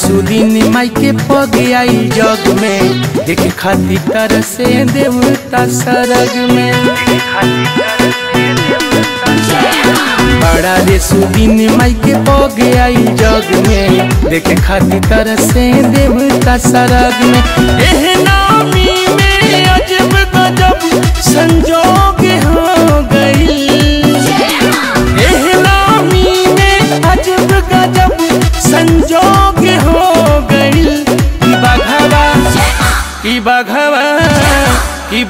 सुदिनी माई के पग आइल जग में, देखे खातिर तरसे देवता सरग में। बड़ा रे सुदिनी माई के पग आइल जग में, देखे खातिर तरसे देवता सरग में। एह नामी में अजब गजब संजोग हो गई, एह नामी में अजब गजब संजोग हो गई।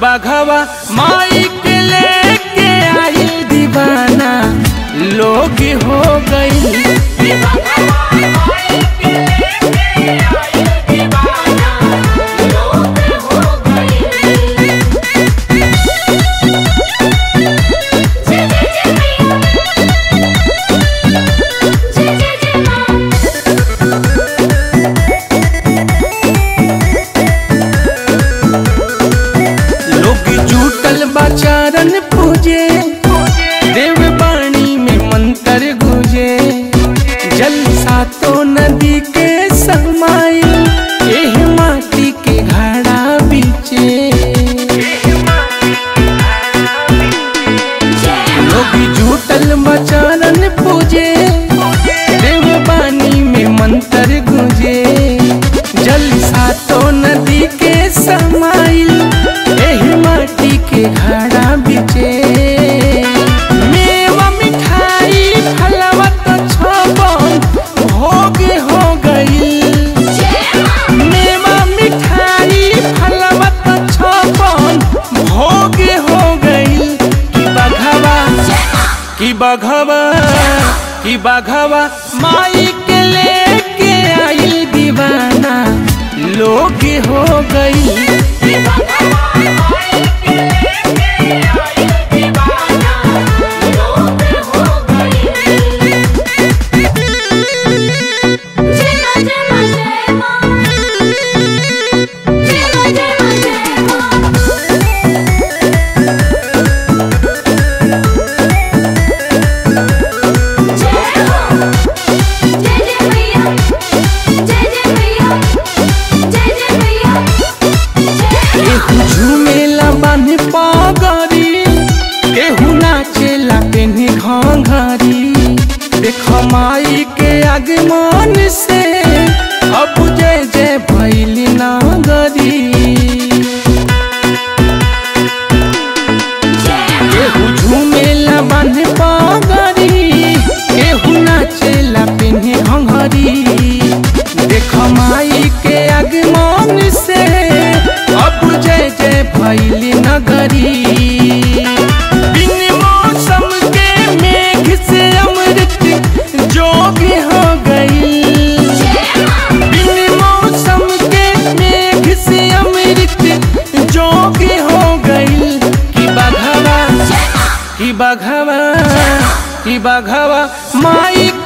बघवा माई के ले के आइल दीवाना लोग हो गई। चरण पूजे देव वाणी में मंत्र गुजे, जल सातों नदी के समाई, एह माटी के घड़ा बीचे। लोग जुटल बचरण पूजे देव वाणी में मंत्र गुजे, जल सातों नदी के समाई, एह माटी के घड़ा बिचे। मेवा मिठाई फलवा तो छपन भोग हो गई, मेवा मिठाई फलवा तो छपन भोग हो गई। की बघवा माई के ले के आइल दीवाना लोग हो गई। झूमेला बन पगरी केहू नाचेला पेनी घंघरी, देख माई के आगमन से अब जय जय भइल नागरी। केहू झूमेला बन पगरी केहू नाचेला पेनी घंघरी, देख माई के आगमन से अब जय जय भइल नगरी। बिन मौसम के मेघ से अमृत जोगी हो गई, बिन मौसम के मेघ से अमृत जोगी हो गई। की बघवा माई